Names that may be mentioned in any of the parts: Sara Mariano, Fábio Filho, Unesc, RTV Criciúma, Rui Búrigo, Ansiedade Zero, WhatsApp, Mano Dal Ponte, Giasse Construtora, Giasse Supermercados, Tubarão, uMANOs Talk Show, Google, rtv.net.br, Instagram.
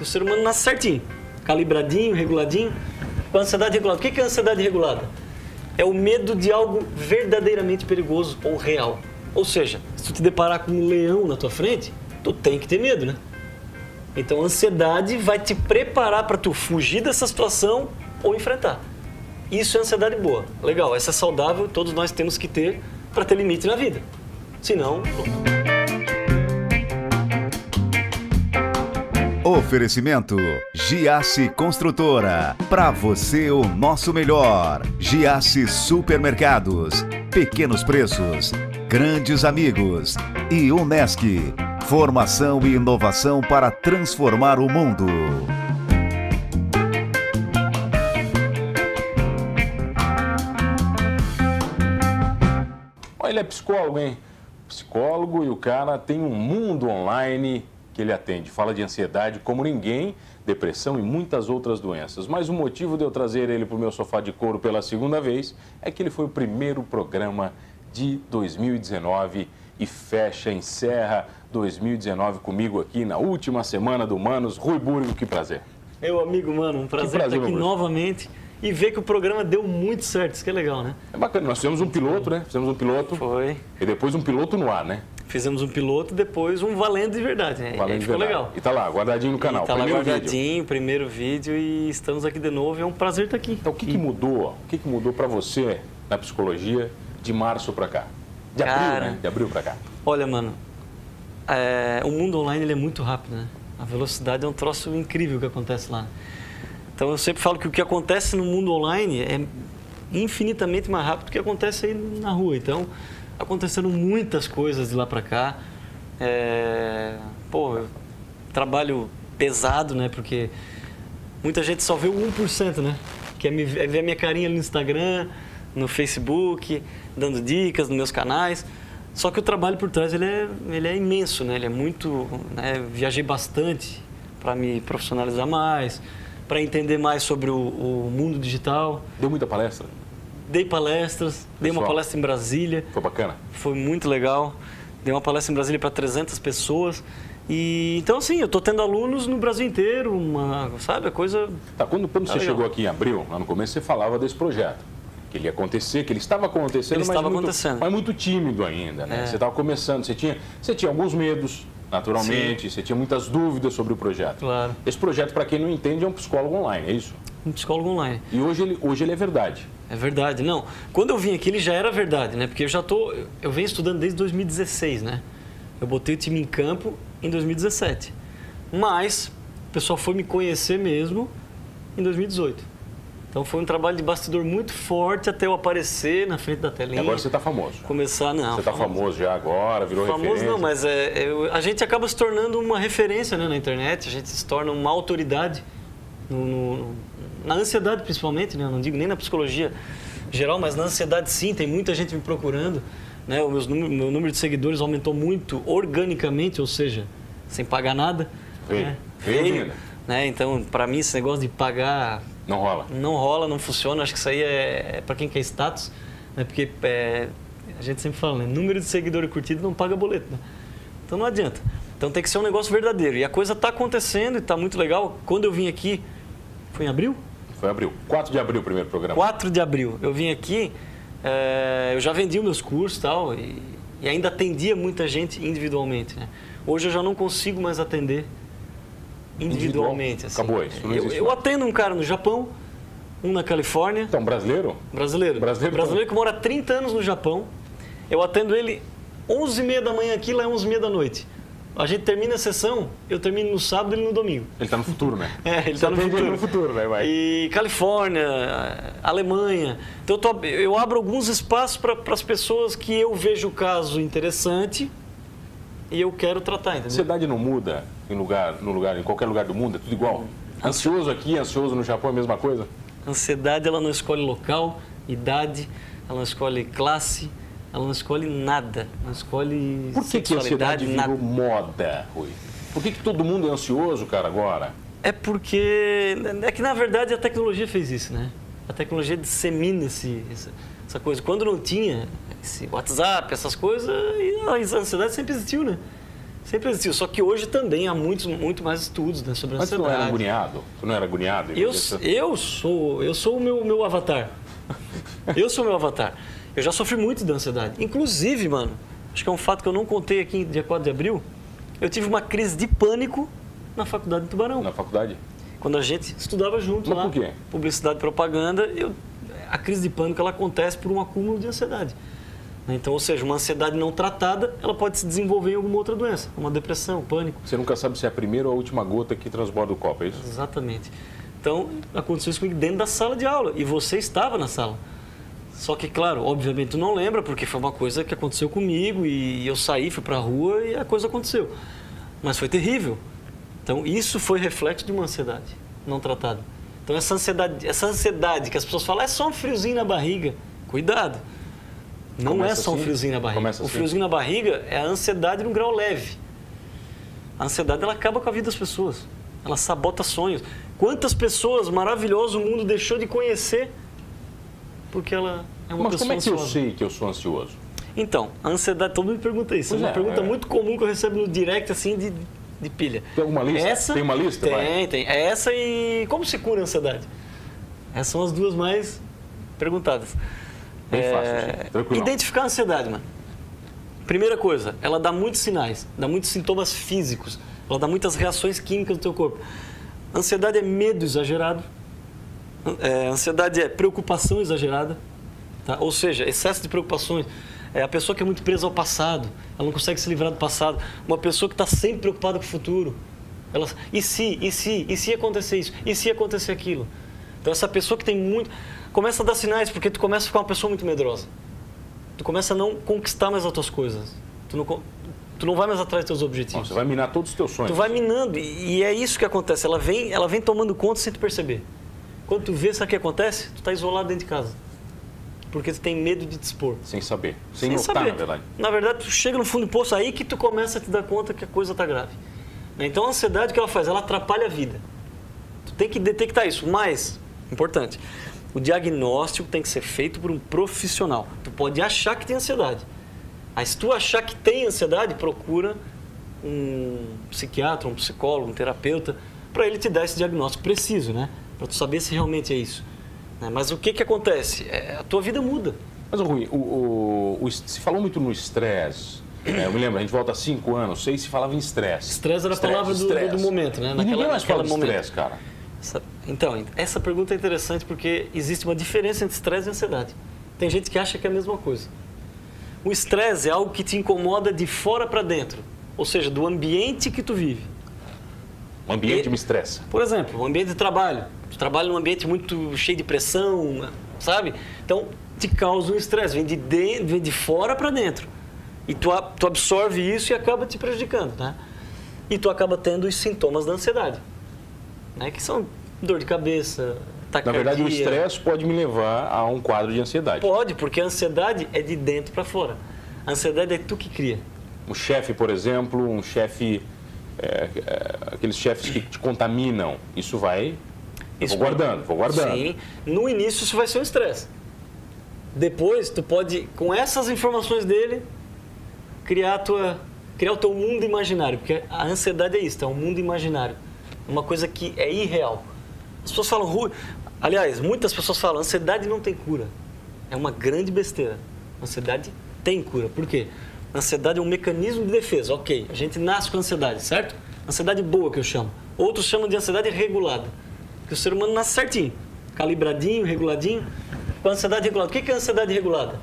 O ser humano nasce certinho, calibradinho, reguladinho. Ansiedade regulada. O que é ansiedade regulada? É o medo de algo verdadeiramente perigoso ou real. Ou seja, se tu te deparar com um leão na tua frente, tu tem que ter medo, né? Então a ansiedade vai te preparar para tu fugir dessa situação ou enfrentar. Isso é ansiedade boa. Legal, essa é saudável, todos nós temos que ter para ter limite na vida. Senão... Oferecimento Giasse Construtora. Para você o nosso melhor. Giasse Supermercados. Pequenos preços, grandes amigos. E Unesc. Formação e inovação para transformar o mundo. Olha, ele é psicólogo, hein? Psicólogo, e o cara tem um mundo online que ele atende. Fala de ansiedade como ninguém, depressão e muitas outras doenças. Mas o motivo de eu trazer ele para o meu sofá de couro pela segunda vez é que ele foi o primeiro programa de 2019 e encerra 2019 comigo aqui na última semana do Manos. Rui Búrigo, que prazer. Meu amigo, mano, um prazer estar aqui novamente e ver que o programa deu muito certo. Isso que é legal, né? É bacana. Nós fizemos um piloto, né? Fizemos um piloto. Foi. E depois um piloto no ar, né? Fizemos um piloto, depois um valendo de verdade, né? Valendo de verdade. Ficou legal. E tá lá, guardadinho no canal. E tá lá guardadinho, primeiro vídeo, e estamos aqui de novo. É um prazer estar aqui. Então, o que que mudou? O que que mudou pra você na psicologia de março pra cá? De abril, né? De abril pra cá. Olha, mano, o mundo online ele é muito rápido, né? A velocidade é um troço incrível que acontece lá. Então, eu sempre falo que o que acontece no mundo online é infinitamente mais rápido do que acontece aí na rua. Então... aconteceram muitas coisas de lá pra cá. Pô, trabalho pesado, né? Porque muita gente só vê o 1%, né? Que é ver a minha carinha ali no Instagram, no Facebook, dando dicas nos meus canais. Só que o trabalho por trás, ele é imenso, né? Ele é muito... né? Viajei bastante pra me profissionalizar mais, pra entender mais sobre o mundo digital. Deu muita palestra? Dei palestras, dei uma palestra em Brasília. Foi bacana? Foi muito legal. Dei uma palestra em Brasília para 300 pessoas. E, então, assim, eu estou tendo alunos no Brasil inteiro, sabe, a coisa... Tá, quando você chegou aqui em abril, lá no começo, você falava desse projeto. Que ele ia acontecer, que ele estava acontecendo, mas muito tímido ainda, né? Você estava começando, você tinha alguns medos, naturalmente, você tinha muitas dúvidas sobre o projeto. Claro. Esse projeto, para quem não entende, é um psicólogo online, é isso? Um psicólogo online. E hoje ele é verdade. É verdade, não. Quando eu vim aqui, ele já era verdade, né? Porque eu venho estudando desde 2016, né? Eu botei o time em campo em 2017. Mas o pessoal foi me conhecer mesmo em 2018. Então foi um trabalho de bastidor muito forte até eu aparecer na frente da telinha. Agora você está famoso. Começar, não. Você está famoso já agora, virou referência. Famoso não, mas a gente acaba se tornando uma referência, né, na internet. A gente se torna uma autoridade na ansiedade, principalmente, né? Eu não digo nem na psicologia geral, mas na ansiedade, sim, tem muita gente me procurando, né? Meu número de seguidores aumentou muito organicamente, ou seja, sem pagar nada. Veio, né? Então, para mim, esse negócio de pagar... Não rola. Não rola, não funciona. Acho que isso aí é para quem quer status, né? Porque a gente sempre fala, né? Número de seguidores curtido não paga boleto, né? Então, não adianta. Então, tem que ser um negócio verdadeiro. E a coisa está acontecendo e está muito legal. Quando eu vim aqui... Foi em abril? Foi em abril. 4 de abril o primeiro programa. 4 de abril. Eu vim aqui, eu já vendi os meus cursos tal, e ainda atendia muita gente individualmente, né? Hoje eu já não consigo mais atender individualmente. Assim. Acabou isso. Não existe. Eu atendo um cara no Japão, um na Califórnia. Então, brasileiro? Brasileiro que mora há 30 anos no Japão. Eu atendo ele 11h30 da manhã aqui, lá é 11h30 da noite. A gente termina a sessão, eu termino no sábado e ele no domingo. Ele está no futuro, né? Ele está no futuro, né? Vai. E Califórnia, Alemanha. Então, eu abro alguns espaços para as pessoas que eu vejo o caso interessante e eu quero tratar, entendeu? A ansiedade não muda em qualquer lugar do mundo, é tudo igual. Ansioso aqui, ansioso no Japão, é a mesma coisa? A ansiedade, ela não escolhe local, idade, ela não escolhe classe. Ela não escolhe nada, não escolhe sexualidade. Por que que a ansiedade virou moda, Rui? Por que que todo mundo é ansioso, cara, agora? É que, na verdade, a tecnologia fez isso, né? A tecnologia dissemina essa coisa. Quando não tinha esse WhatsApp, essas coisas, a ansiedade sempre existiu, né? Sempre existiu, só que hoje também há muito mais estudos, né, sobre ansiedade. Mas você não era agoniado? Tu não era agoniado? Eu sou o meu avatar. Eu sou o meu avatar. Eu já sofri muito da ansiedade. Inclusive, mano, acho que é um fato que eu não contei aqui, dia 4 de abril, eu tive uma crise de pânico na faculdade de Tubarão. Na faculdade? Quando a gente estudava junto. Mas lá, por quê? Publicidade e propaganda, a crise de pânico ela acontece por um acúmulo de ansiedade. Então, ou seja, uma ansiedade não tratada, ela pode se desenvolver em alguma outra doença, uma depressão, pânico. Você nunca sabe se é a primeira ou a última gota que transborda o copo, é isso? Exatamente. Então, aconteceu isso comigo dentro da sala de aula, e você estava na sala. Só que, claro, obviamente tu não lembra, porque foi uma coisa que aconteceu comigo, e eu saí, fui pra rua e a coisa aconteceu. Mas foi terrível. Então, isso foi reflexo de uma ansiedade não tratada. Então, essa ansiedade que as pessoas falam, é só um friozinho na barriga. Cuidado! Não é só um friozinho na barriga. O friozinho na barriga é a ansiedade num grau leve. A ansiedade, ela acaba com a vida das pessoas. Ela sabota sonhos. Quantas pessoas maravilhosas o mundo deixou de conhecer porque ela é uma pessoa ansiosa. Mas como é que eu sei que eu sou ansioso? Então, a ansiedade, todo mundo me pergunta isso. É uma pergunta muito comum que eu recebo no direct, assim, de pilha. Tem alguma lista? Tem uma lista? Tem. Essa e como se cura a ansiedade? Essas são as duas mais perguntadas. Bem fácil, identificar a ansiedade, mano. Primeira coisa, ela dá muitos sinais, dá muitos sintomas físicos, ela dá muitas reações químicas do teu corpo. Ansiedade é medo exagerado, ansiedade é preocupação exagerada, tá? Ou seja, excesso de preocupações. É a pessoa que é muito presa ao passado, ela não consegue se livrar do passado. Uma pessoa que está sempre preocupada com o futuro. Ela, e se acontecer isso? E se acontecer aquilo? Então, essa pessoa que tem muito... Começa a dar sinais, porque tu começa a ficar uma pessoa muito medrosa. Tu começa a não conquistar mais as tuas coisas. Tu não vai mais atrás dos teus objetivos. Você vai minar todos os teus sonhos. Tu vai minando, e é isso que acontece. Ela vem tomando conta sem tu perceber. Quando tu vê, sabe o que acontece? Tu tá isolado dentro de casa. Porque tu tem medo de te expor. Sem saber. Sem notar, na verdade. Na verdade, tu chega no fundo do poço, aí que tu começa a te dar conta que a coisa tá grave. Então, a ansiedade, o que ela faz? Ela atrapalha a vida. Tu tem que detectar isso, mas... Importante. O diagnóstico tem que ser feito por um profissional. Tu pode achar que tem ansiedade. Mas se tu achar que tem ansiedade, procura um psiquiatra, um psicólogo, um terapeuta, para ele te dar esse diagnóstico preciso, né? Para tu saber se realmente é isso. Mas o que que acontece? A tua vida muda. Mas, Rui, se falou muito no estresse. Eu me lembro, a gente volta há 5 anos, 6, se falava em estresse. Estresse era a palavra do momento, né? Naquela, ninguém mais fala de estresse, cara. Então, essa pergunta é interessante porque existe uma diferença entre estresse e ansiedade. Tem gente que acha que é a mesma coisa. O estresse é algo que te incomoda de fora para dentro, ou seja, do ambiente que tu vive. O ambiente me estressa. Por exemplo, o ambiente de trabalho. Tu trabalha num ambiente muito cheio de pressão, sabe? Então, te causa um estresse, vem de fora para dentro. E tu absorve isso e acaba te prejudicando, né? E tu acaba tendo os sintomas da ansiedade, né? Que são dor de cabeça, taquicardia. Na verdade, o estresse pode me levar a um quadro de ansiedade. Pode, porque a ansiedade é de dentro para fora. A ansiedade é tu que cria. Um chefe, por exemplo, aqueles chefes que te contaminam, isso vai... Vou guardando. Sim. No início, isso vai ser um estresse. Depois, tu pode, com essas informações dele, criar o teu mundo imaginário, porque a ansiedade é isso, é um mundo imaginário. Uma coisa que é irreal. As pessoas falam, Rui... Aliás, muitas pessoas falam, ansiedade não tem cura. É uma grande besteira. Ansiedade tem cura. Por quê? Ansiedade é um mecanismo de defesa. Ok, a gente nasce com ansiedade, certo? Ansiedade boa, que eu chamo. Outros chamam de ansiedade regulada. Porque o ser humano nasce certinho. Calibradinho, reguladinho. Com a ansiedade regulada. O que é a ansiedade regulada?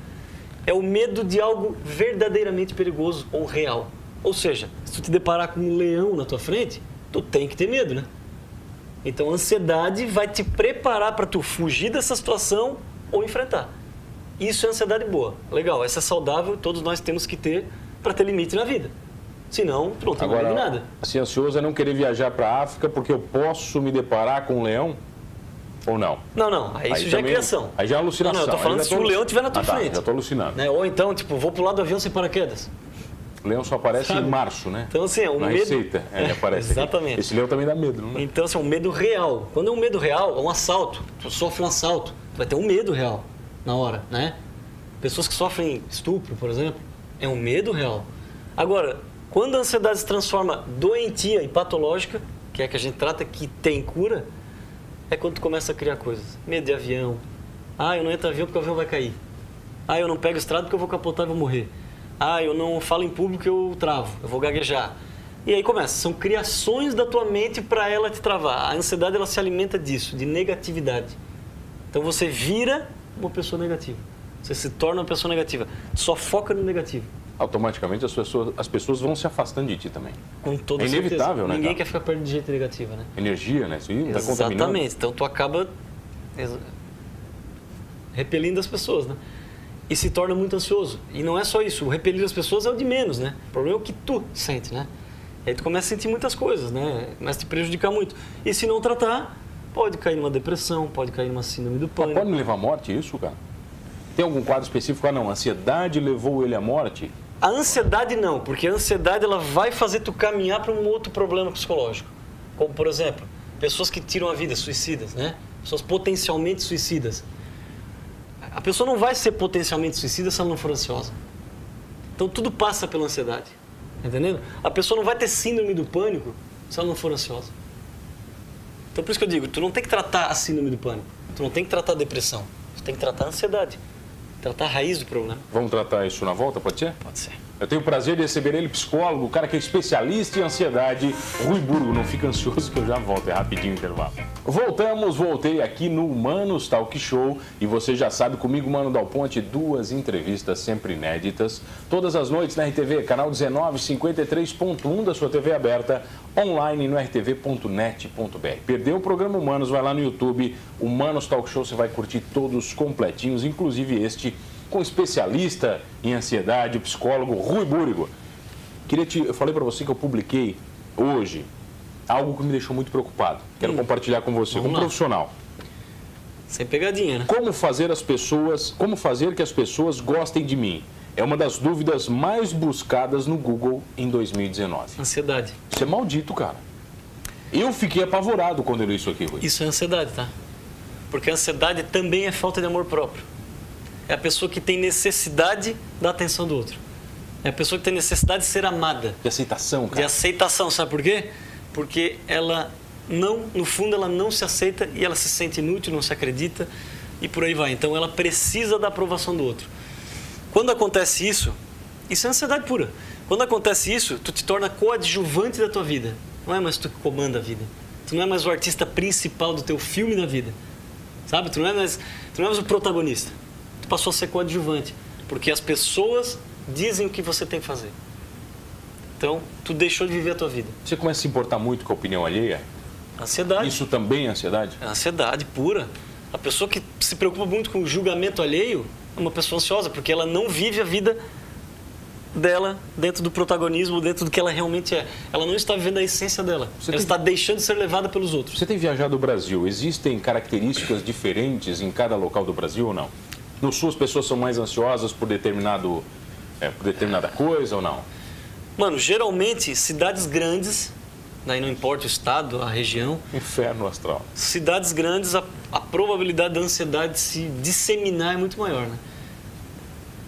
É o medo de algo verdadeiramente perigoso ou real. Ou seja, se tu te deparar com um leão na tua frente... Tu tem que ter medo, né? Então, a ansiedade vai te preparar para tu fugir dessa situação ou enfrentar. Isso é ansiedade boa. Legal, essa é saudável, todos nós temos que ter para ter limite na vida. Senão, pronto, agora, não vai de nada. Assim, ansioso é não querer viajar para a África porque eu posso me deparar com um leão ou não? Não. Aí isso já também é criação. Aí já é alucinação. Não, eu tô falando se o leão estiver na tua frente. Tá, já estou alucinando. Né? Ou então, tipo, vou pular do avião sem paraquedas. O leão só aparece em março, né? Então, assim, é um medo... Receita, ele aparece. Exatamente. Aqui. Esse leão também dá medo, não é? Então, assim, é um medo real. Quando é um medo real, é um assalto. Tu sofre um assalto, tu vai ter um medo real na hora, né? Pessoas que sofrem estupro, por exemplo, é um medo real. Agora, Quando a ansiedade se transforma doentia e patológica, que é a que a gente trata, que tem cura, é quando tu começa a criar coisas. Medo de avião. Ah, eu não entro em avião porque o avião vai cair. Ah, eu não pego estrada porque eu vou capotar e vou morrer. Ah, eu não falo em público, eu travo, eu vou gaguejar. E aí começa, são criações da tua mente para ela te travar. A ansiedade, ela se alimenta disso, de negatividade. Então você vira uma pessoa negativa. Você se torna uma pessoa negativa. Só foca no negativo. Automaticamente as pessoas vão se afastando de ti também. Com toda certeza. É inevitável, né? Ninguém quer ficar perto de gente negativa, né? Energia, né? Isso está contaminando. Exatamente. Então tu acaba repelindo as pessoas, né? E se torna muito ansioso. E não é só isso. O repelir as pessoas é o de menos, né? O problema é o que tu sente, né? E aí tu começa a sentir muitas coisas, né? Começa a te prejudicar muito. E se não tratar, pode cair numa depressão, pode cair numa síndrome do pânico. Pode me levar à morte isso, cara? Tem algum quadro específico? Ah, não. A ansiedade levou ele à morte? A ansiedade não, porque a ansiedade ela vai fazer tu caminhar para um outro problema psicológico. Como, por exemplo, pessoas que tiram a vida, suicidas, né? Pessoas potencialmente suicidas. A pessoa não vai ser potencialmente suicida se ela não for ansiosa. Então, tudo passa pela ansiedade. Entendendo? A pessoa não vai ter síndrome do pânico se ela não for ansiosa. Então, por isso que eu digo, tu não tem que tratar a síndrome do pânico. Tu não tem que tratar a depressão. Tu tem que tratar a ansiedade. Tratar a raiz do problema. Vamos tratar isso na volta, pode ser? Pode ser. Eu tenho o prazer de receber ele, psicólogo, o cara que é especialista em ansiedade, Rui Búrigo. Não fica ansioso que eu já volto, é rapidinho o intervalo. Voltei aqui no uMANOs Talk Show e você já sabe, comigo, Mano Dal Ponte, duas entrevistas sempre inéditas, todas as noites na RTV, canal 1953.1 da sua TV aberta, online no rtv.net.br. Perdeu o programa uMANOs, vai lá no YouTube, uMANOs Talk Show, você vai curtir todos completinhos, inclusive este com especialista em ansiedade, o psicólogo Rui Búrigo. Eu falei para você que eu publiquei hoje algo que me deixou muito preocupado. Quero compartilhar com você, como profissional. Sem pegadinha, né? Como fazer que as pessoas gostem de mim? É uma das dúvidas mais buscadas no Google em 2019. Ansiedade. Isso é maldito, cara. Eu fiquei apavorado quando eu li isso aqui, Rui. Isso é ansiedade, tá? Porque a ansiedade também é falta de amor próprio. É a pessoa que tem necessidade da atenção do outro. É a pessoa que tem necessidade de ser amada. De aceitação, cara. De aceitação, sabe por quê? Porque ela não, no fundo, ela não se aceita e ela se sente inútil, não se acredita e por aí vai. Então, ela precisa da aprovação do outro. Quando acontece isso, isso é ansiedade pura. Quando acontece isso, tu te torna coadjuvante da tua vida. Não é mais tu que comanda a vida. Tu não é mais o artista principal do teu filme da vida. Sabe? Tu não é mais o protagonista. Passou a ser coadjuvante, porque as pessoas dizem o que você tem que fazer. Então, tu deixou de viver a tua vida. Você começa a se importar muito com a opinião alheia? Ansiedade. Isso também é ansiedade? É ansiedade pura. A pessoa que se preocupa muito com o julgamento alheio é uma pessoa ansiosa, porque ela não vive a vida dela dentro do protagonismo, dentro do que ela realmente é. Ela não está vivendo a essência dela. Ela está deixando de ser levada pelos outros. Você tem viajado ao Brasil. Existem características diferentes em cada local do Brasil ou não? No sul as pessoas são mais ansiosas por determinada coisa ou não? Mano, geralmente cidades grandes, daí não importa o estado, a região... Inferno astral. Cidades grandes, a probabilidade da ansiedade se disseminar é muito maior, né?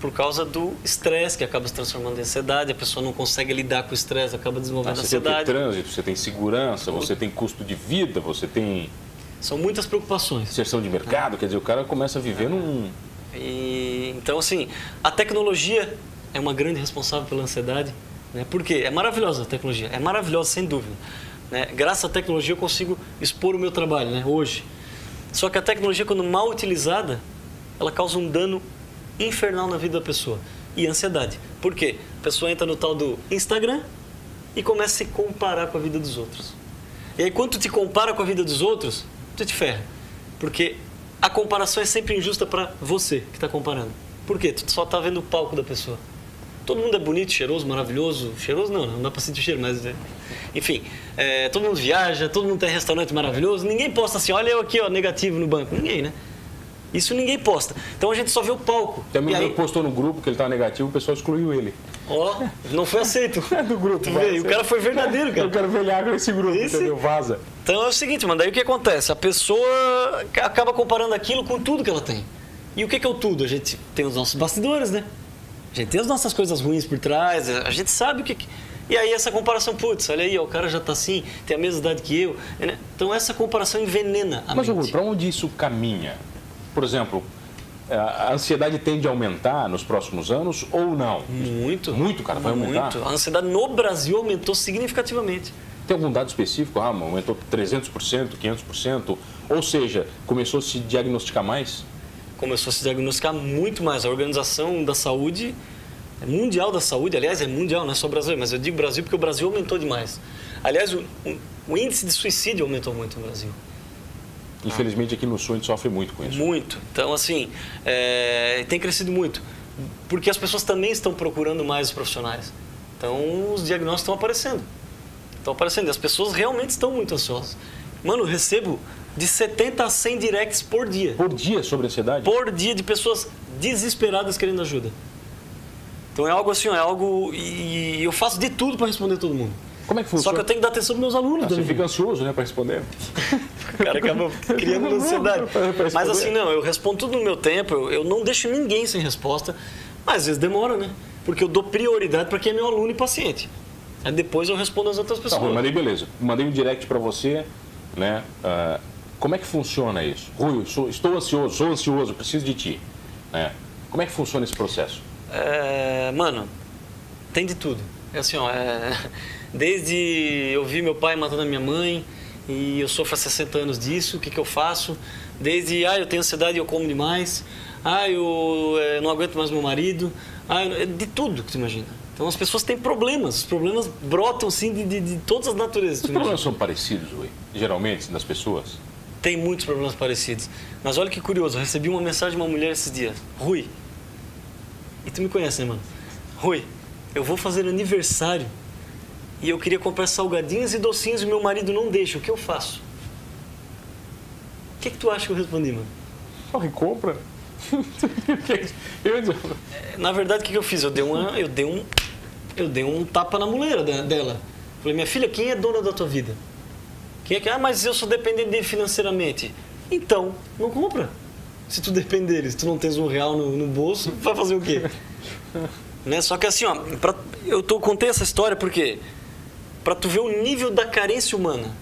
Por causa do estresse que acaba se transformando em ansiedade, a pessoa não consegue lidar com o estresse, acaba desenvolvendo ansiedade. Você tem trânsito, você tem segurança, você tem custo de vida, você tem... São muitas preocupações. Inserção de mercado, quer dizer, o cara começa a viver num... Então, assim, a tecnologia é uma grande responsável pela ansiedade, né? Por quê? É maravilhosa a tecnologia, é maravilhosa, sem dúvida, né? Graças à tecnologia eu consigo expor o meu trabalho, né? Hoje. Só que a tecnologia, quando mal utilizada, ela causa um dano infernal na vida da pessoa. E ansiedade. Por quê? A pessoa entra no tal do Instagram e começa a se comparar com a vida dos outros. E aí, quando tu te compara com a vida dos outros, tu te ferra. Porque... a comparação é sempre injusta para você que está comparando. Por quê? Tu só está vendo o palco da pessoa. Todo mundo é bonito, cheiroso, maravilhoso. Cheiroso não dá para sentir o cheiro, mas... Enfim, todo mundo viaja, todo mundo tem restaurante maravilhoso. Ninguém posta assim, olha eu aqui, ó, negativo no banco. Ninguém, né? Isso ninguém posta. Então a gente só vê o palco. Também ele postou no grupo que ele estava negativo, o pessoal excluiu ele. Ó, não foi aceito. Do grupo. O cara foi verdadeiro, cara. Eu quero velhar com esse grupo, entendeu? Vaza. Então é o seguinte, mano, daí o que acontece? A pessoa acaba comparando aquilo com tudo que ela tem. E o que é o tudo? A gente tem os nossos bastidores, né? A gente tem as nossas coisas ruins por trás, a gente sabe o que... E aí essa comparação, putz, olha aí, ó, o cara já está assim, tem a mesma idade que eu, né? Então essa comparação envenena a mente. Mas para onde isso caminha? Por exemplo, a ansiedade tende a aumentar nos próximos anos ou não? Muito. Muito, cara, vai aumentar? Muito. A ansiedade no Brasil aumentou significativamente. Tem algum dado específico? Ah, aumentou 300%, 500%? Ou seja, começou a se diagnosticar mais? Começou a se diagnosticar muito mais. A Organização da Saúde... Mundial da Saúde, aliás, é mundial, não é só Brasil, mas eu digo Brasil porque o Brasil aumentou demais. Aliás, o índice de suicídio aumentou muito no Brasil. Infelizmente, aqui no Sul a gente sofre muito com isso. Muito. Então, assim, tem crescido muito. Porque as pessoas também estão procurando mais os profissionais. Então, os diagnósticos estão aparecendo. Estão aparecendo. E as pessoas realmente estão muito ansiosas. Mano, eu recebo de 70 a 100 directs por dia. Por dia sobre ansiedade? Por dia, de pessoas desesperadas querendo ajuda. Então é algo assim, é algo... E eu faço de tudo para responder todo mundo. Como é que funciona? Só que eu tenho que dar atenção para meus alunos. Ah, você fica ansioso, né, para responder? O cara acaba criando ansiedade. Mas assim, não, eu respondo tudo no meu tempo, eu não deixo ninguém sem resposta. Mas às vezes demora, né? Porque eu dou prioridade para quem é meu aluno e paciente. Aí depois eu respondo às outras pessoas. Tá, Rui, mandei, beleza. Mandei um direct para você, né? Como é que funciona isso? Rui, estou ansioso, preciso de ti. Né? Como é que funciona esse processo? Mano, tem de tudo. É assim, ó, desde eu vi meu pai matando a minha mãe e eu sofro há 60 anos disso, o que eu faço? Desde, eu tenho ansiedade e eu como demais, eu não aguento mais meu marido, de tudo que tu imagina. Então as pessoas têm problemas, os problemas brotam assim de todas as naturezas. Os problemas são parecidos, Rui, geralmente, das pessoas? Tem muitos problemas parecidos. Mas olha que curioso, eu recebi uma mensagem de uma mulher esses dias, Rui. E tu me conhece, né, mano? Rui, eu vou fazer aniversário e eu queria comprar salgadinhos e docinhos e meu marido não deixa. O que eu faço? O que tu acha que eu respondi, mano? Corre, compra. Na verdade, o que eu fiz? Eu dei um tapa na muleira dela. Falei, minha filha, quem é dona da tua vida? Quem é que... Ah, mas eu sou dependente dele financeiramente. Então, não compra. Se tu depender deles, tu não tens R$1 no bolso, vai fazer o quê? Né? Só que assim, ó, contei essa história porque pra tu ver o nível da carência humana.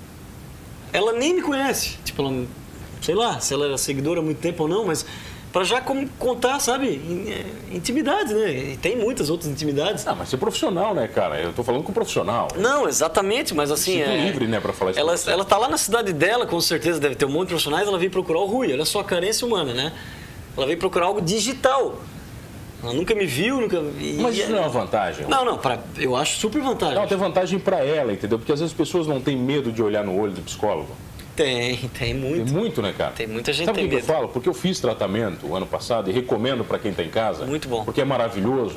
Ela nem me conhece, tipo, ela, sei lá, se ela era seguidora há muito tempo ou não, mas pra já contar, sabe, intimidade, né? E tem muitas outras intimidades. Ah, mas você é profissional, né, cara? Eu tô falando com profissional. Não, exatamente, mas assim... Você é livre, né, pra falar isso. Ela tá lá na cidade dela, com certeza deve ter um monte de profissionais, ela veio procurar o Rui, olha só a carência humana, né? Ela veio procurar algo digital. Ela nunca me viu, nunca... Mas isso não é uma vantagem? Não, eu acho super vantagem. Não, tem vantagem pra ela, entendeu? Porque às vezes as pessoas não têm medo de olhar no olho do psicólogo. Tem muito. Tem muito, né, cara? Tem muita gente. Sabe o que eu falo? Porque eu fiz tratamento ano passado e recomendo pra quem tá em casa. Muito bom. Porque é maravilhoso.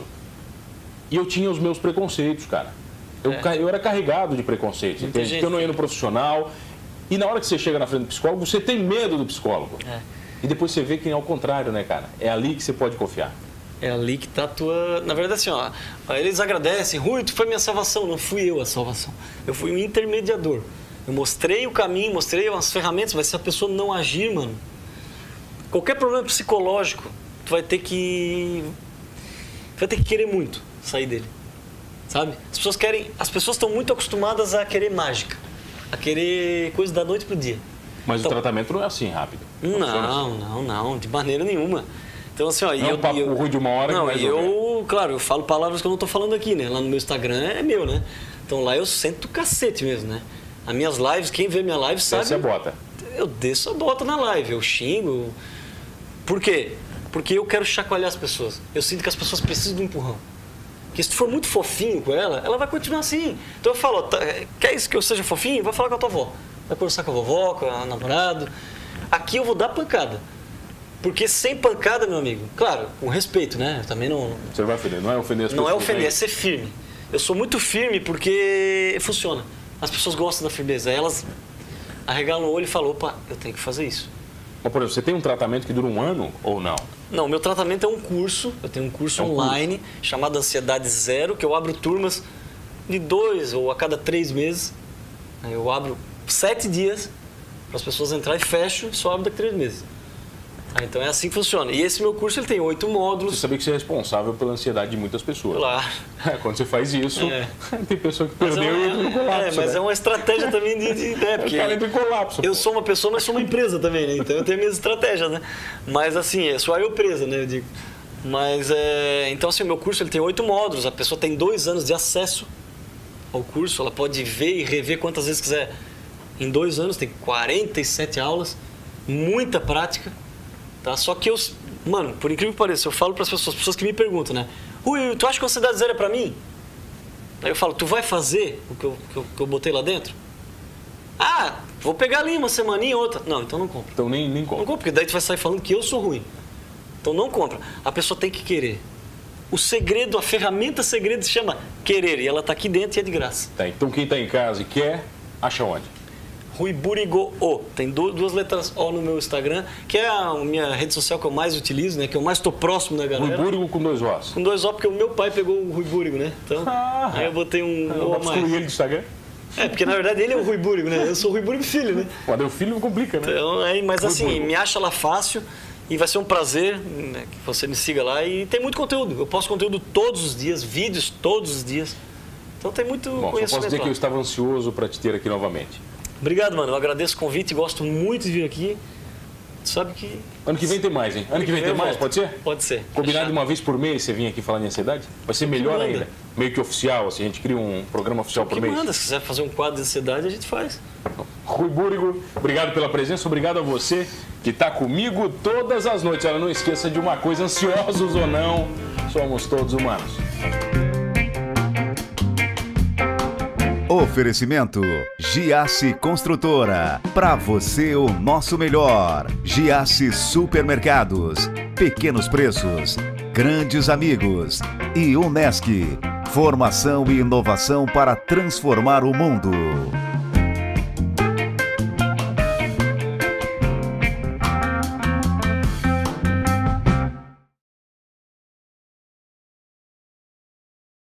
E eu tinha os meus preconceitos, cara. Eu era carregado de preconceitos, entende? Porque eu não ia no profissional. E na hora que você chega na frente do psicólogo, você tem medo do psicólogo. E depois você vê que é o contrário, né, cara? É ali que você pode confiar. É ali que tá a tua... Na verdade, assim, ó, eles agradecem. Rui, tu foi minha salvação. Não fui eu a salvação. Eu fui um intermediador. Eu mostrei o caminho, mostrei as ferramentas, mas se a pessoa não agir, mano... Qualquer problema psicológico, tu vai ter que... Vai ter que querer muito sair dele, sabe? As pessoas estão muito acostumadas a querer mágica, a querer coisa da noite pro dia. Mas então, o tratamento não é assim rápido? Não, de maneira nenhuma. Então assim, ó... Não é um papo ruim de uma hora... Não, e eu, claro, eu falo palavras que eu não tô falando aqui, né? Lá no meu Instagram é meu, né? Então lá eu sento o cacete mesmo, né? As minhas lives, quem vê minha live sabe... Você bota. Eu desço a bota na live, eu xingo. Por quê? Porque eu quero chacoalhar as pessoas. Eu sinto que as pessoas precisam de um empurrão. Porque se tu for muito fofinho com ela, ela vai continuar assim. Então eu falo, quer isso que eu seja fofinho? Vai falar com a tua avó. Vai conversar com a vovó, com a namorada. Aqui eu vou dar pancada. Porque sem pancada, meu amigo, claro, com respeito, né? Eu também não... Você vai ofender, não é ofender as pessoas. Não é ofender, é ser firme. Eu sou muito firme porque funciona. As pessoas gostam da firmeza, elas arregalam o olho e falam, opa, eu tenho que fazer isso. Mas, por exemplo, você tem um tratamento que dura um ano ou não? Não, meu tratamento é um curso, eu tenho um curso online chamado Ansiedade Zero, que eu abro turmas de 2 ou a cada 3 meses. Eu abro 7 dias para as pessoas entrarem e fecho, só abro daqui a 3 meses. Ah, então é assim que funciona. E esse meu curso ele tem 8 módulos. Você sabia que você é responsável pela ansiedade de muitas pessoas. Claro. Quando você faz isso, tem pessoa que perdeu e entra no colapso. Mas é uma estratégia também porque cara entra em colapso. Eu sou uma pessoa, mas sou uma empresa também, né? Então eu tenho minhas estratégias, né? Mas assim, é só eu presa, né? Eu digo. Mas, então assim, o meu curso ele tem 8 módulos. A pessoa tem 2 anos de acesso ao curso. Ela pode ver e rever quantas vezes quiser. Em 2 anos tem 47 aulas. Muita prática. Tá? Só que eu, mano, por incrível que pareça, eu falo para as pessoas que me perguntam, né? Rui, tu acha que a ansiedade zero é para mim? Aí eu falo, tu vai fazer o que eu botei lá dentro? Ah, vou pegar ali uma semaninha, outra. Não, então não compra. Então nem compra. Não compra, porque daí tu vai sair falando que eu sou ruim. Então não compra. A pessoa tem que querer. O segredo, a ferramenta segredo se chama querer. E ela tá aqui dentro e é de graça. Tá, então quem tá em casa e quer, acha onde? Rui Búrigo. Tem 2 letras O no meu Instagram, que é a minha rede social que eu mais utilizo, né? Que eu mais estou próximo da galera. Rui Búrigo com 2 Os. Com 2 Os, porque o meu pai pegou o Rui Búrigo, né? Então, aí eu botei um O a mais. Excluí ele do Instagram? É, porque na verdade ele é o Rui Búrigo, né? Eu sou o Rui Búrigo filho, né? Quando é o filho, complica, né? Então, mas Rui assim, Búrigo. Me acha lá fácil e vai ser um prazer, né, que você me siga lá. E tem muito conteúdo. Eu posto conteúdo todos os dias, vídeos todos os dias. Então tem muito conhecimento. Só posso dizer que eu estava ansioso para te ter aqui novamente. Obrigado, mano. Eu agradeço o convite, gosto muito de vir aqui. Tu sabe que... Ano que vem tem mais, hein? Ano que vem tem mais, pode ser? Pode ser. Combinado uma vez por mês você vir aqui falar de ansiedade? Vai ser melhor ainda. Meio que oficial, assim, a gente cria um programa oficial por mês. Se quiser fazer um quadro de ansiedade, a gente faz. Rui Búrigo, obrigado pela presença, obrigado a você que está comigo todas as noites. Olha, não esqueça de uma coisa, ansiosos ou não, somos todos humanos. Oferecimento Giasse Construtora, para você o nosso melhor. Giasse Supermercados, pequenos preços, grandes amigos. E Unesc, formação e inovação para transformar o mundo.